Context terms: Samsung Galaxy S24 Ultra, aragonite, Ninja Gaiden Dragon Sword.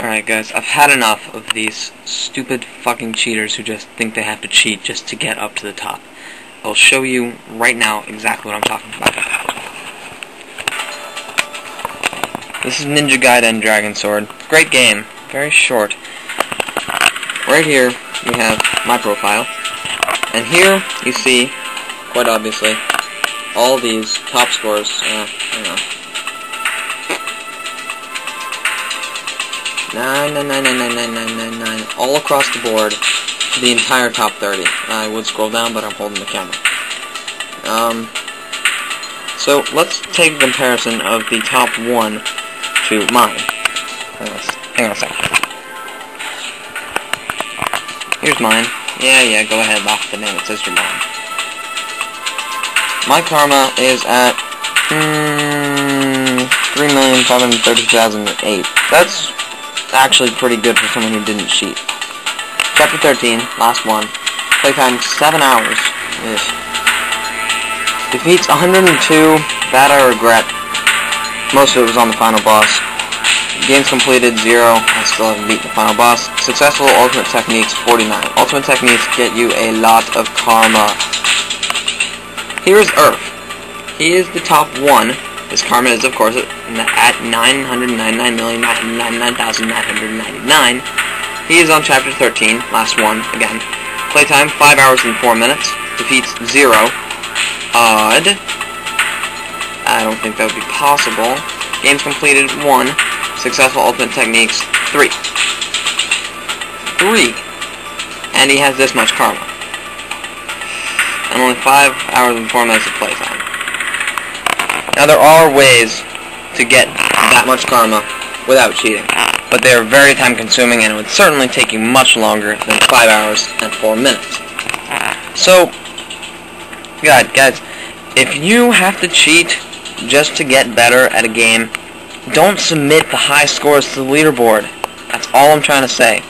Alright guys, I've had enough of these stupid fucking cheaters who just think they have to cheat just to get up to the top. I'll show you right now exactly what I'm talking about. This is Ninja Gaiden Dragon Sword. Great game. Very short. Right here, we have my profile. And here, you see, quite obviously, all these top scores. You know. 9, 9, 9, 9, 9, 9, 9, 9, 9, all across the board, the entire top 30. I would scroll down, but I'm holding the camera. So let's take a comparison of the top 1 to mine. Hang on a second. Here's mine. Yeah, go ahead, lock the name. It says you're mine. My karma is at 3,530,008. That's actually pretty good for someone who didn't cheat. Chapter 13, last one. Playtime 7 hours. Yes. Defeats 102. That I regret. Most of it was on the final boss. Games completed 0. I still haven't beaten the final boss. Successful ultimate techniques 49. Ultimate techniques get you a lot of karma. Here is Earth. He is the top 1. His karma is, of course, at 999,999,999. He is on Chapter 13, last one, again. Playtime, 5 hours and 4 minutes. Defeats 0. Odd. I don't think that would be possible. Games completed, 1. Successful ultimate techniques, 3. 3. And he has this much karma. And only 5 hours and 4 minutes of playtime. Now, there are ways to get that much karma without cheating, but they are very time-consuming, and it would certainly take you much longer than 5 hours and 4 minutes. So, guys, if you have to cheat just to get better at a game, don't submit the high scores to the leaderboard. That's all I'm trying to say.